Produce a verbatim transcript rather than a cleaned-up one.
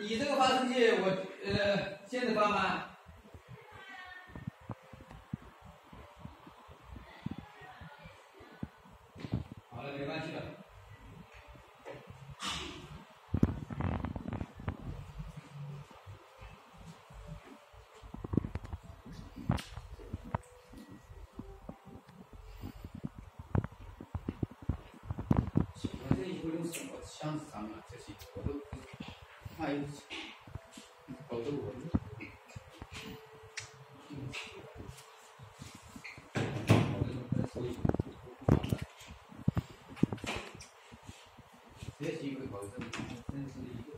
你这个发生器我呃现在关吗？ 好了，没关系了。我这一个东西我想脏了，这些我都，还有，搞得我。 这是一个保证，真是一个。